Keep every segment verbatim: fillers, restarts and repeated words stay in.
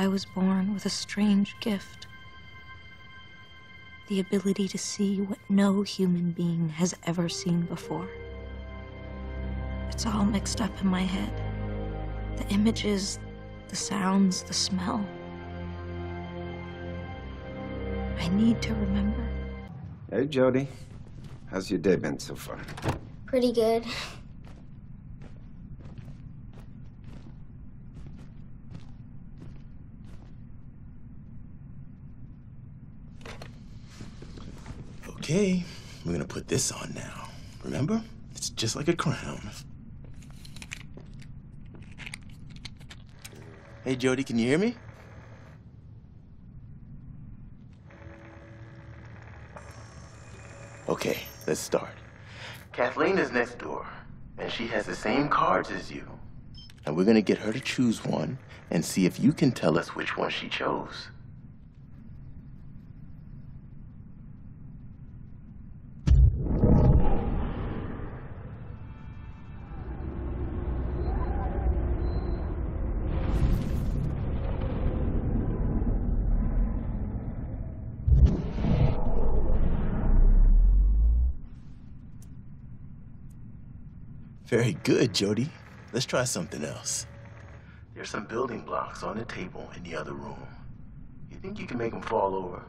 I was born with a strange gift. The ability to see what no human being has ever seen before. It's all mixed up in my head. The images, the sounds, the smell. I need to remember. Hey, Jody. How's your day been so far? Pretty good. Okay, we're gonna put this on now. Remember? It's just like a crown. Hey, Jody, can you hear me? Okay, let's start. Kathleen is next door, and she has the same cards as you. And we're gonna get her to choose one and see if you can tell us which one she chose. Very good, Jody. Let's try something else. There's some building blocks on the table in the other room. You think you can make them fall over?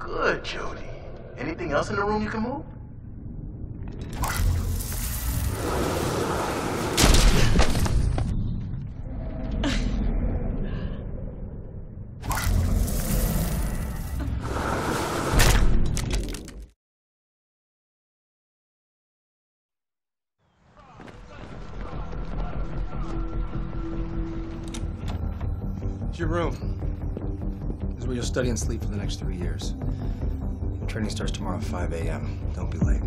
Good, Jody. Anything else in the room you can move? Your room. This is where you'll study and sleep for the next three years. Your training starts tomorrow at five A M Don't be late.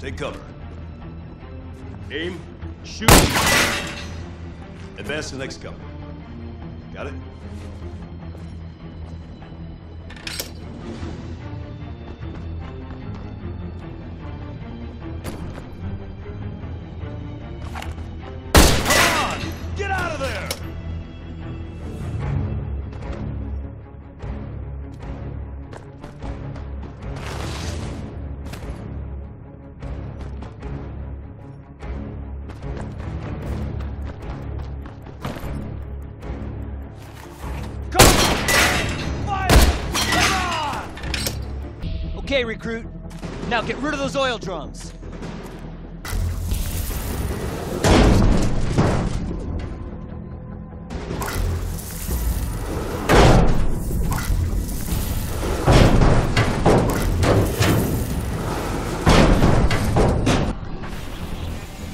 Take cover. Aim, shoot. Advance to the next cover. Got it? Come on! Get out of there! Okay, recruit. Now get rid of those oil drums.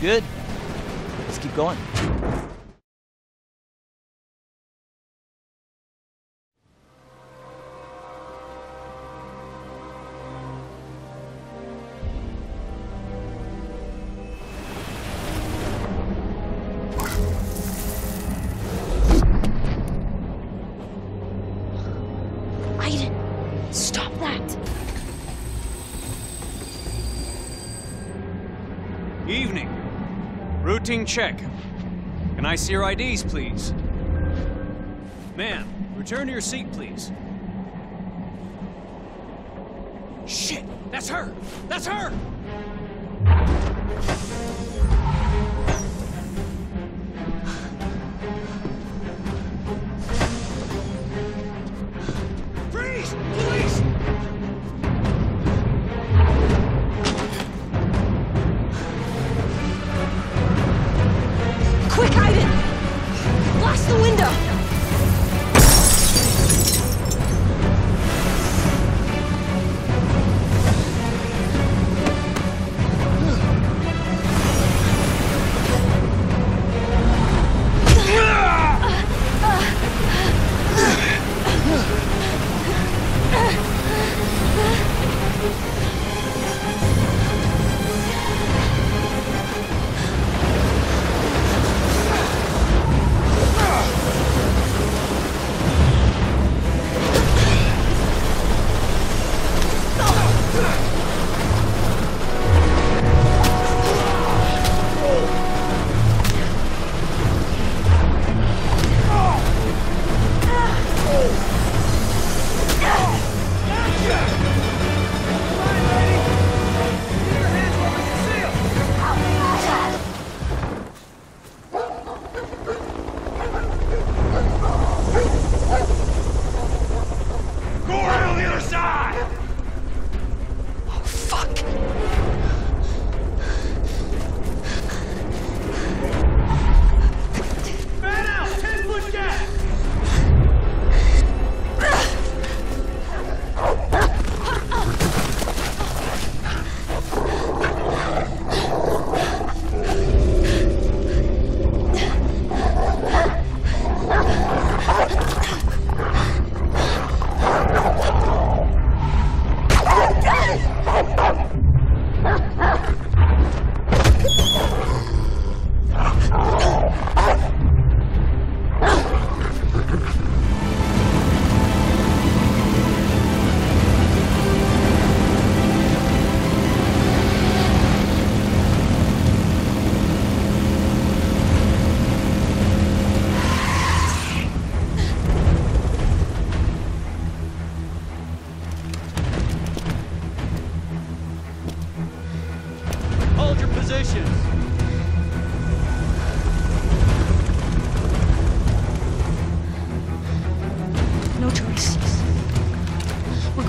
Good. Let's keep going. Stop that! Evening. Routine check. Can I see your I Ds, please? Ma'am, return to your seat, please. Shit! That's her! That's her!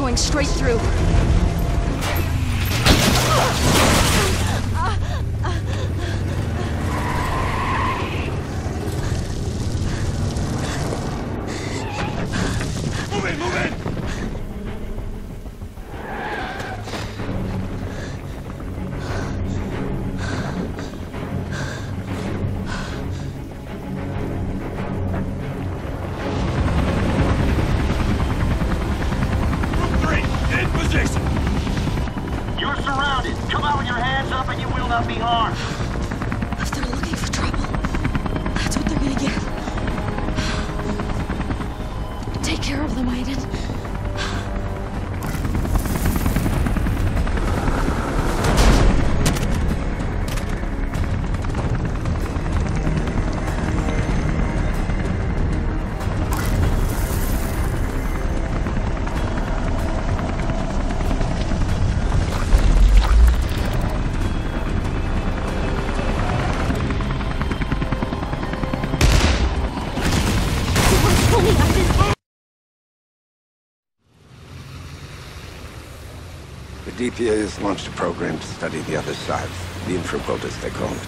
going straight through. Move in, move in! The D P A has launched a program to study the other side, the infraworld as they call it.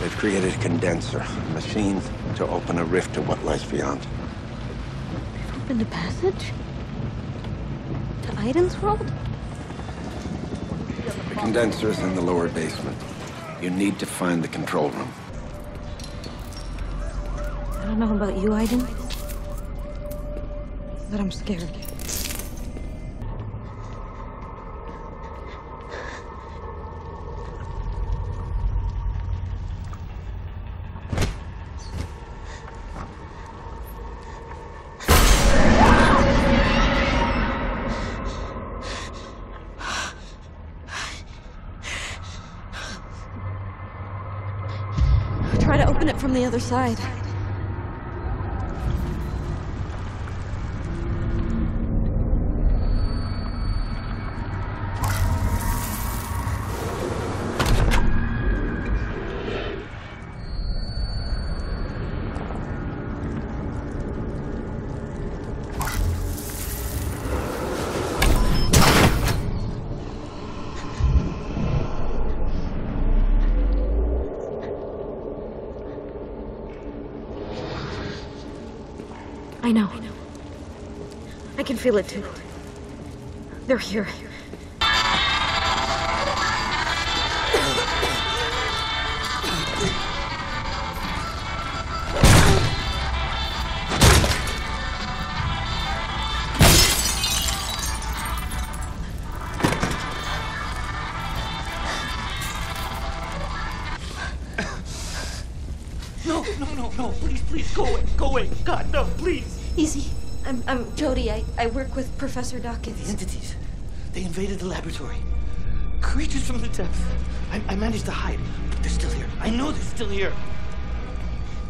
They've created a condenser, machines to open a rift to what lies beyond. They've opened a passage? To Aiden's world? The condenser is in the lower basement. You need to find the control room. I don't know about you, Aiden, but I'm scared. From the other side. I know. I can feel it too. They're here. No, no, no, no, please, please, go away, go away. God, no, please. Easy. I'm, I'm Jody. I, I work with Professor Dawkins. The entities. They invaded the laboratory. Creatures from the depths. I, I managed to hide, but they're still here. I know they're still here.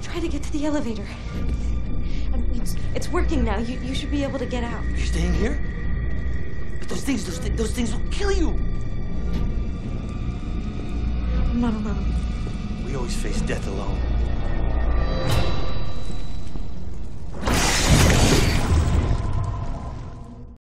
Try to get to the elevator. I mean, it's, it's working now. You, you should be able to get out. You're staying here? But those things, those, th those things will kill you. I'm not alone. We always face death alone.